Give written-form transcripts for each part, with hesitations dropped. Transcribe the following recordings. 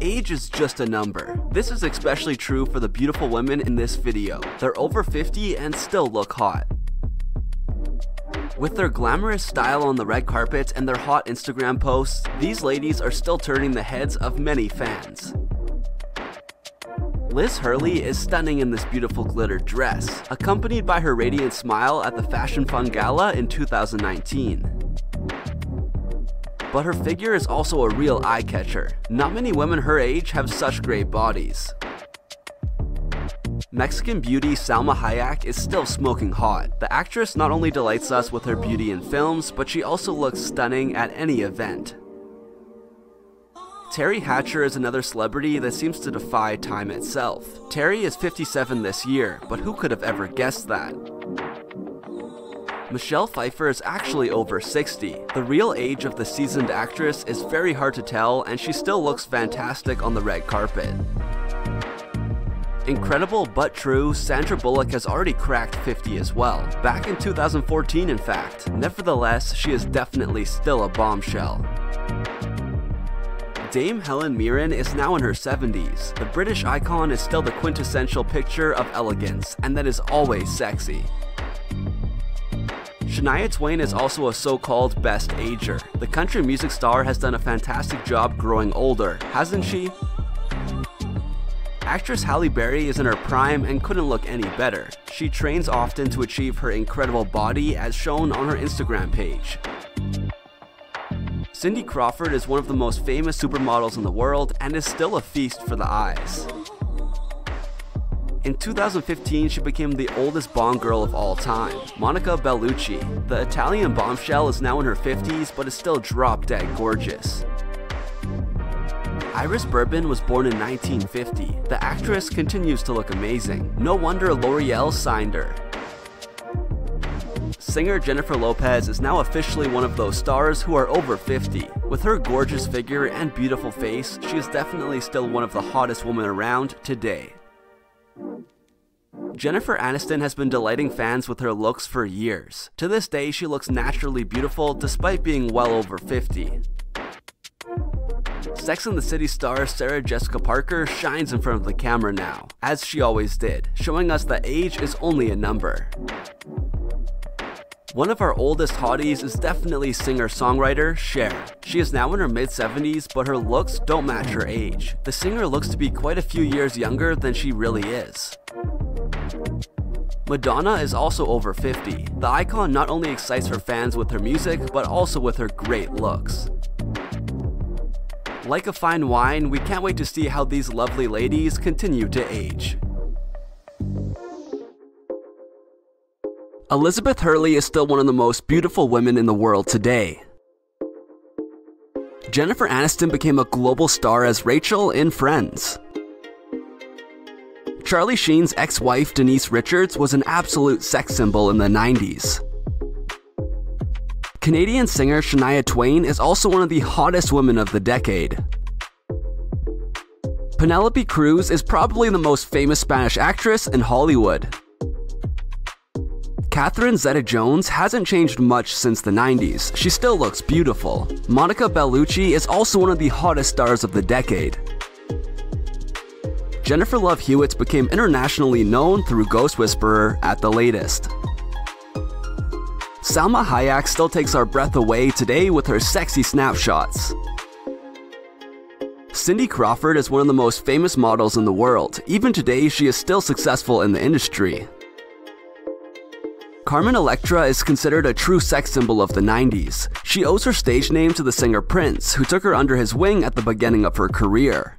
Age is just a number. This is especially true for the beautiful women in this video. They're over 50 and still look hot. With their glamorous style on the red carpets and their hot Instagram posts, these ladies are still turning the heads of many fans. Liz Hurley is stunning in this beautiful glitter dress, accompanied by her radiant smile at the Fashion Fun Gala in 2019. But her figure is also a real eye-catcher. Not many women her age have such great bodies. Mexican beauty Salma Hayek is still smoking hot. The actress not only delights us with her beauty in films, but she also looks stunning at any event. Teri Hatcher is another celebrity that seems to defy time itself. Teri is 57 this year, but who could have ever guessed that? Michelle Pfeiffer is actually over 60. The real age of the seasoned actress is very hard to tell, and she still looks fantastic on the red carpet. Incredible but true, Sandra Bullock has already cracked 50 as well. Back in 2014, in fact. Nevertheless, she is definitely still a bombshell. Dame Helen Mirren is now in her 70s. The British icon is still the quintessential picture of elegance, and that is always sexy. Shania Twain is also a so-called best ager. The country music star has done a fantastic job growing older, hasn't she? Actress Halle Berry is in her prime and couldn't look any better. She trains often to achieve her incredible body as shown on her Instagram page. Cindy Crawford is one of the most famous supermodels in the world and is still a feast for the eyes. In 2015, she became the oldest Bond girl of all time, Monica Bellucci. The Italian bombshell is now in her 50s, but is still drop-dead gorgeous. Iris Berben was born in 1950. The actress continues to look amazing. No wonder L'Oreal signed her. Singer Jennifer Lopez is now officially one of those stars who are over 50. With her gorgeous figure and beautiful face, she is definitely still one of the hottest women around today. Jennifer Aniston has been delighting fans with her looks for years. To this day, she looks naturally beautiful despite being well over 50. Sex and the City star Sarah Jessica Parker shines in front of the camera now, as she always did, showing us that age is only a number. One of our oldest hotties is definitely singer-songwriter Cher. She is now in her mid-70s, but her looks don't match her age. The singer looks to be quite a few years younger than she really is. Madonna is also over 50. The icon not only excites her fans with her music, but also with her great looks. Like a fine wine, we can't wait to see how these lovely ladies continue to age. Elizabeth Hurley is still one of the most beautiful women in the world today. Jennifer Aniston became a global star as Rachel in Friends. Charlie Sheen's ex-wife Denise Richards was an absolute sex symbol in the 90s. Canadian singer Shania Twain is also one of the hottest women of the decade. Penelope Cruz is probably the most famous Spanish actress in Hollywood. Catherine Zeta-Jones hasn't changed much since the 90s. She still looks beautiful. Monica Bellucci is also one of the hottest stars of the decade. Jennifer Love Hewitt became internationally known through Ghost Whisperer at the latest. Salma Hayek still takes our breath away today with her sexy snapshots. Cindy Crawford is one of the most famous models in the world. Even today, she is still successful in the industry. Carmen Electra is considered a true sex symbol of the 90s. She owes her stage name to the singer Prince, who took her under his wing at the beginning of her career.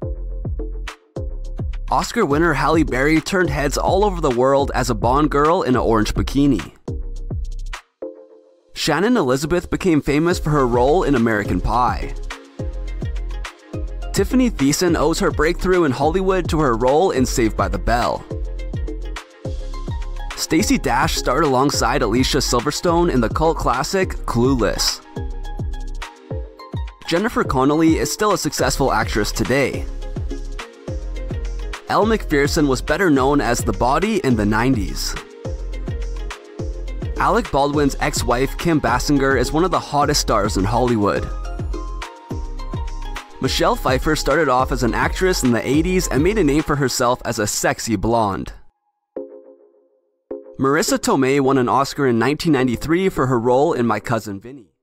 Oscar winner Halle Berry turned heads all over the world as a Bond girl in an orange bikini. Shannon Elizabeth became famous for her role in American Pie. Tiffany Thiessen owes her breakthrough in Hollywood to her role in Save by the Bell. Stacey Dash starred alongside Alicia Silverstone in the cult classic Clueless. Jennifer Connelly is still a successful actress today. Elle Macpherson was better known as The Body in the 90s. Alec Baldwin's ex-wife Kim Basinger is one of the hottest stars in Hollywood. Michelle Pfeiffer started off as an actress in the 80s and made a name for herself as a sexy blonde. Marissa Tomei won an Oscar in 1993 for her role in My Cousin Vinny.